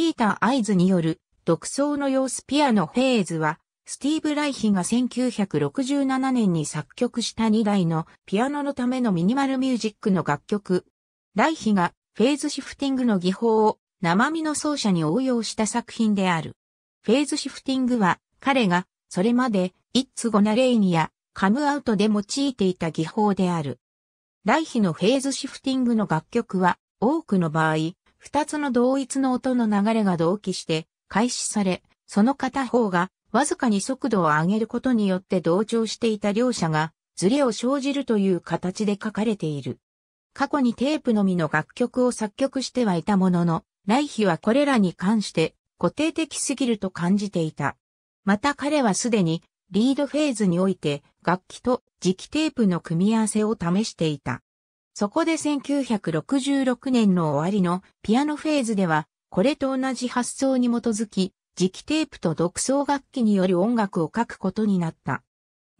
ピーター・アイズによる独奏の様子ピアノフェーズは、スティーブ・ライヒが1967年に作曲した2台のピアノのためのミニマルミュージックの楽曲。ライヒがフェーズシフティングの技法を生身の奏者に応用した作品である。フェーズシフティングは彼がそれまでIt's Gonna Rainやカムアウトで用いていた技法である。ライヒのフェーズシフティングの楽曲は多くの場合、二つの同一の音の流れが同期して開始され、その片方がわずかに速度を上げることによって同調していた両者がズレを生じるという形で書かれている。過去にテープのみの楽曲を作曲してはいたものの、ライヒはこれらに関して固定的すぎると感じていた。また彼はすでにリードフェーズにおいて楽器と磁気テープの組み合わせを試していた。そこで1966年の終わりのピアノフェーズではこれと同じ発想に基づき磁気テープと独奏楽器による音楽を書くことになった。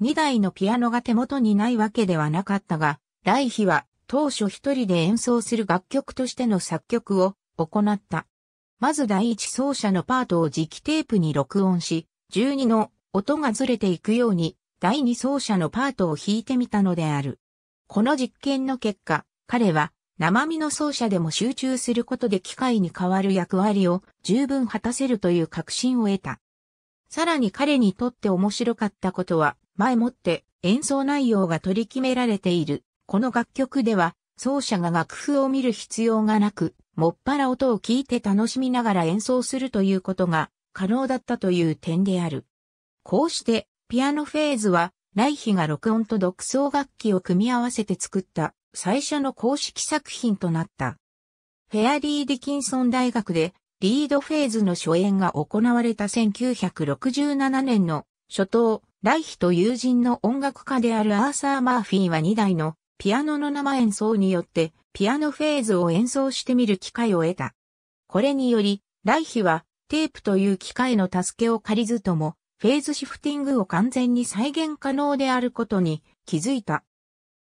2台のピアノが手元にないわけではなかったが、ライヒは当初一人で演奏する楽曲としての作曲を行った。まず第一奏者のパートを磁気テープに録音し、12の音がずれていくように第二奏者のパートを弾いてみたのである。この実験の結果、彼は生身の奏者でも集中することで機械に代わる役割を十分果たせるという確信を得た。さらに彼にとって面白かったことは、前もって演奏内容が取り決められている。この楽曲では奏者が楽譜を見る必要がなく、もっぱら音を聞いて楽しみながら演奏するということが可能だったという点である。こうしてピアノフェーズはライヒが録音と独奏楽器を組み合わせて作った最初の公式作品となった。フェアリー・ディキンソン大学でリードフェーズの初演が行われた1967年の初頭、ライヒと友人の音楽家であるアーサー・マーフィーは2台のピアノの生演奏によってピアノフェーズを演奏してみる機会を得た。これにより、ライヒはテープという機械の助けを借りずとも、フェーズシフティングを完全に再現可能であることに気づいた。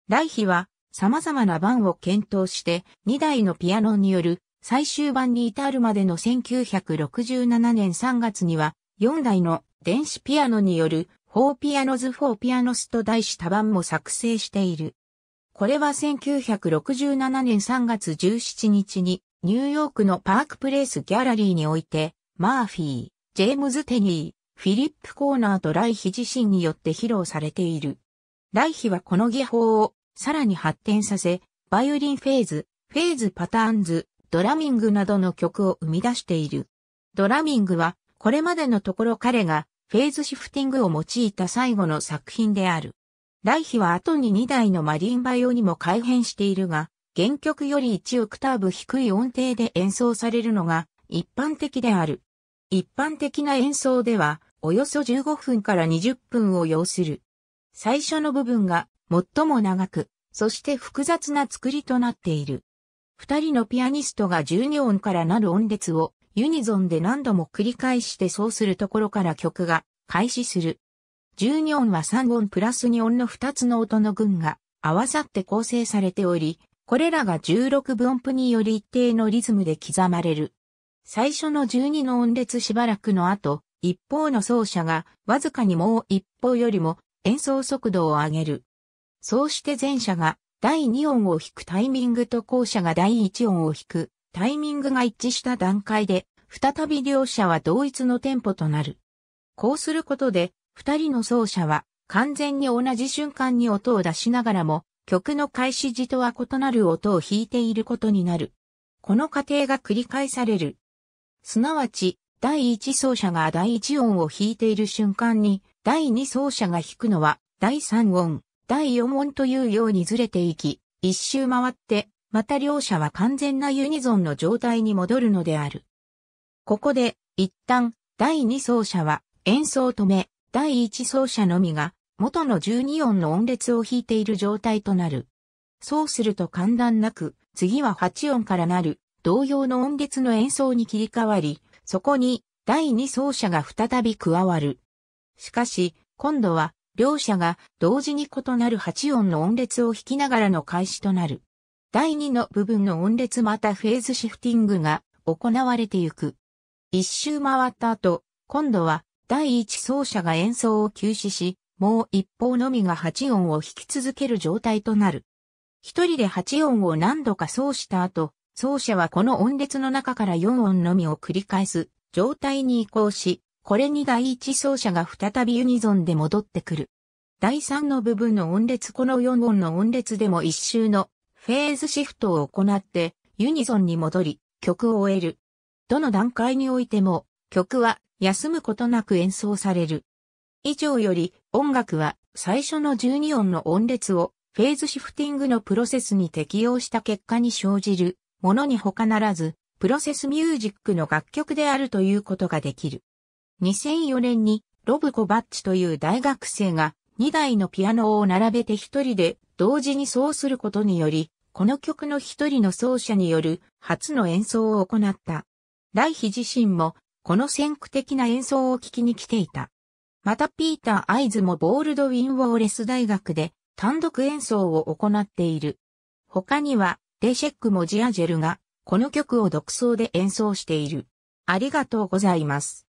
ライヒは様々な版を検討して2台のピアノによる最終版に至るまでの1967年3月には4台の電子ピアノによる4ピアノズ4ピアノスと題した版も作成している。これは1967年3月17日にニューヨークのパークプレイスギャラリーにおいてマーフィー、ジェームズ・テニー、フィリップ・コーナーとライヒ自身によって披露されている。ライヒはこの技法をさらに発展させ、バイオリンフェーズ、フェーズパターンズ、ドラミングなどの曲を生み出している。ドラミングはこれまでのところ彼がフェーズシフティングを用いた最後の作品である。ライヒは後に2台のマリンバ用にも改変しているが、原曲より1オクターブ低い音程で演奏されるのが一般的である。一般的な演奏では、およそ15分から20分を要する。最初の部分が最も長く、そして複雑な作りとなっている。二人のピアニストが12音からなる音列をユニゾンで何度も繰り返してそうするところから曲が開始する。12音は3音プラス2音の2つの音の群が合わさって構成されており、これらが16分音符により一定のリズムで刻まれる。最初の12の音列しばらくの後、一方の奏者がわずかにもう一方よりも演奏速度を上げる。そうして前者が第2音を弾くタイミングと後者が第1音を弾くタイミングが一致した段階で、再び両者は同一のテンポとなる。こうすることで、二人の奏者は完全に同じ瞬間に音を出しながらも、曲の開始時とは異なる音を弾いていることになる。この過程が繰り返される。すなわち、第一奏者が第一音を弾いている瞬間に、第二奏者が弾くのは、第三音、第四音というようにずれていき、一周回って、また両者は完全なユニゾンの状態に戻るのである。ここで、一旦、第二奏者は演奏を止め、第一奏者のみが、元の12音の音列を弾いている状態となる。そうすると間断なく、次は8音からなる。同様の音列の演奏に切り替わり、そこに第2奏者が再び加わる。しかし、今度は両者が同時に異なる8音の音列を弾きながらの開始となる。第2の部分の音列またフェーズシフティングが行われてゆく。一周回った後、今度は第一走者が演奏を休止し、もう一方のみが8音を弾き続ける状態となる。一人で8音を何度か奏した後、奏者はこの音列の中から4音のみを繰り返す状態に移行し、これに第一走者が再びユニゾンで戻ってくる。第3の部分の音列、この4音の音列でも一周のフェーズシフトを行ってユニゾンに戻り曲を終える。どの段階においても曲は休むことなく演奏される。以上より音楽は最初の12音の音列をフェーズシフティングのプロセスに適用した結果に生じるものに他ならず、プロセスミュージックの楽曲であるということができる。2004年にロブ・コバッチという大学生が2台のピアノを並べて一人で同時に奏することにより、この曲の一人の奏者による初の演奏を行った。ライヒ自身もこの先駆的な演奏を聴きに来ていた。またピーター・アイズもボールドウィン・ウォーレス大学で単独演奏を行っている。他にはレシェックもジアジェルがこの曲を独奏で演奏している。ありがとうございます。